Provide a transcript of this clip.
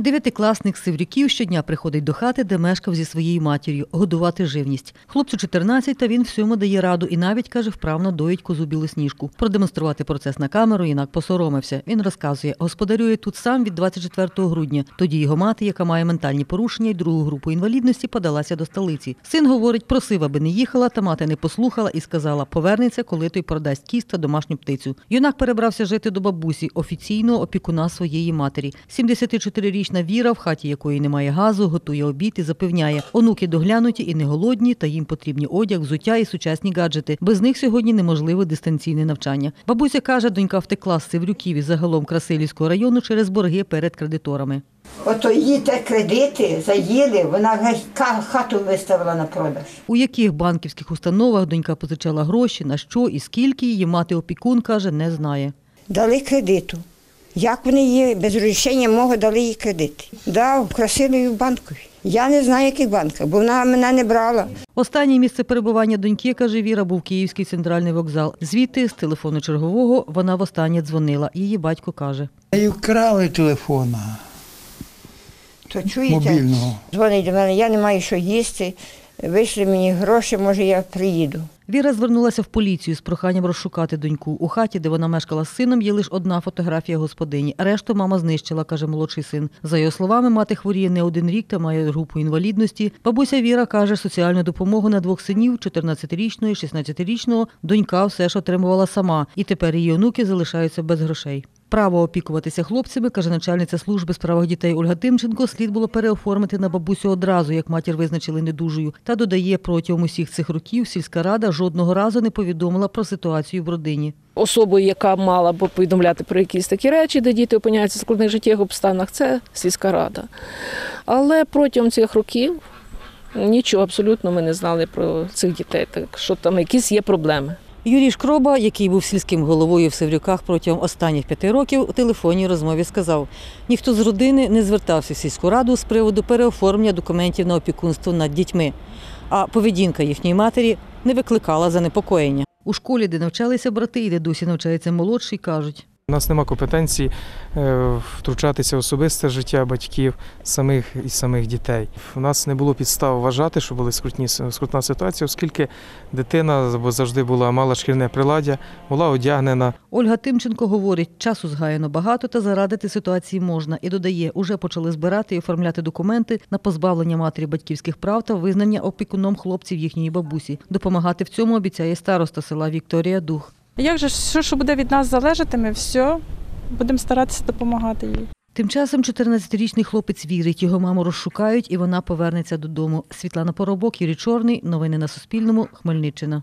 Дев'ятикласник з Севрюків щодня приходить до хати, де мешкав зі своєю матір'ю, годувати живність. Хлопцю 14, та він всьому дає раду і навіть, каже, вправно доїть козу Білосніжку. Продемонструвати процес на камеру юнак посоромився. Він розказує, господарює тут сам від 24 грудня. Тоді його мати, яка має ментальні порушення і другу групу інвалідності, подалася до столиці. Син, говорить, просив, аби не їхала, та мати не послухала і сказала, повернеться, коли той продасть кіз та домашню птицю. Юнак перебрався жити до бабусі, офіційного опікуна своєї матері. 74-річна Віра, в хаті якої немає газу, готує обід і запевняє, онуки доглянуті і не голодні, та їм потрібні одяг, взуття і сучасні гаджети. Без них сьогодні неможливе дистанційне навчання. Бабуся каже, донька втекла з Севрюків і загалом Красилівського району через борги перед кредиторами. Ото її те кредити заїли, вона хату виставила на продаж. У яких банківських установах донька позичала гроші, на що і скільки, її мати-опікун, каже, не знає. Дали кредиту. Як вони її без рішення мого дали їй кредит? Да, вкрасили її в банку. Я не знаю, який банк, бо вона мене не брала. Останнє місце перебування доньки, каже Віра, був Київський центральний вокзал. Звідти, з телефону чергового, вона востаннє дзвонила. Її батько каже. І вкрали телефона. То чуєте, дзвонить до мене, я не маю що їсти, вийшли мені гроші, може я приїду. Віра звернулася в поліцію з проханням розшукати доньку. У хаті, де вона мешкала з сином, є лише одна фотографія господині. Решту мама знищила, каже молодший син. За його словами, мати хворіє не один рік та має групу інвалідності. Бабуся Віра каже, соціальну допомогу на двох синів, 14-річного і 16-річного, донька все ж отримувала сама. І тепер її онуки залишаються без грошей. Право опікуватися хлопцями, каже начальниця служби з прав дітей Ольга Тимченко, слід було переоформити на бабусю одразу, як матір визначили недужою. Та додає, протягом усіх цих років сільська рада жодного разу не повідомила про ситуацію в родині. Особою, яка мала б повідомляти про якісь такі речі, де діти опиняються в складних життєвих обставинах, це сільська рада. Але протягом цих років нічого абсолютно ми не знали про цих дітей, так що там якісь є проблеми. Юрій Шкроба, який був сільським головою в Севрюках протягом останніх 5 років, у телефонній розмові сказав, ніхто з родини не звертався в сільську раду з приводу переоформлення документів на опікунство над дітьми, а поведінка їхньої матері не викликала занепокоєння. У школі, де навчалися брати і де досі навчається молодший, кажуть. У нас немає компетенції втручатися в особисте життя батьків самих дітей. У нас не було підстав вважати, що була скрутна ситуація, оскільки дитина завжди мала шкільне приладдя, була одягнена. Ольга Тимченко говорить, часу згаяно багато та зарадити ситуації можна. І додає, уже почали збирати і оформляти документи на позбавлення матері батьківських прав та визнання опікуном хлопців їхньої бабусі. Допомагати в цьому обіцяє староста села Вікторія Дух. Як же, що буде від нас залежати, ми все, будемо старатися допомагати їй. Тим часом 14-річний хлопець вірить, його маму розшукають і вона повернеться додому. Світлана Поробок, Юрій Чорний. Новини на Суспільному. Хмельниччина.